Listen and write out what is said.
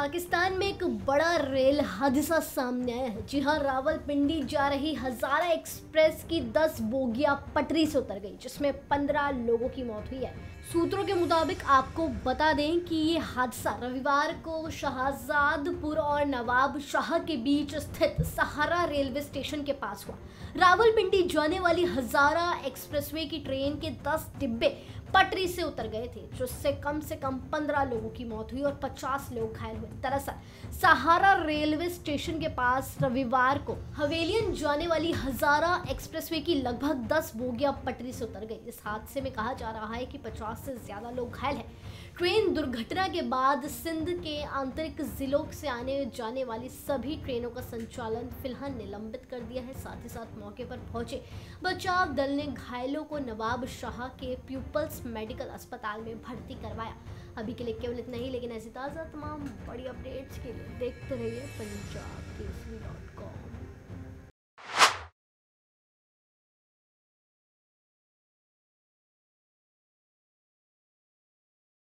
पाकिस्तान में एक बड़ा रेल हादसा सामने आया है। जी हाँ, रावलपिंडी जा रही हजारा एक्सप्रेस की 10 बोगियां पटरी से उतर गई, जिसमें 15 लोगों की मौत हुई है। सूत्रों के मुताबिक आपको बता दें कि ये हादसा रविवार को शाहजादपुर और नवाब शाह के बीच स्थित सहारा रेलवे स्टेशन के पास हुआ। रावलपिंडी जाने वाली हजारा एक्सप्रेसवे की ट्रेन के 10 डिब्बे पटरी से उतर गए थे, जिससे कम से कम 15 लोगों की मौत हुई और 50 लोग घायल हुए। दरअसल सहारा रेलवे स्टेशन के पास रविवार को हवेलियन जाने वाली हजारा एक्सप्रेसवे की लगभग 10 बोगियां पटरी से उतर गई। इस हादसे में कहा जा रहा है कि 50 से ज्यादा लोग घायल हैं। ट्रेन दुर्घटना के बाद सिंध के आंतरिक जिलों से आने जाने वाली सभी ट्रेनों का संचालन फिलहाल निलंबित कर दिया है। साथ ही साथ मौके पर पहुंचे बचाव दल ने घायलों को नवाब शाह के पीपल्स मेडिकल अस्पताल में भर्ती करवाया। अभी के लिए केवल इतना ही, लेकिन ऐसी ताज़ा तमाम बड़ी अपडेट्स के लिए देखते रहिए पंजाब।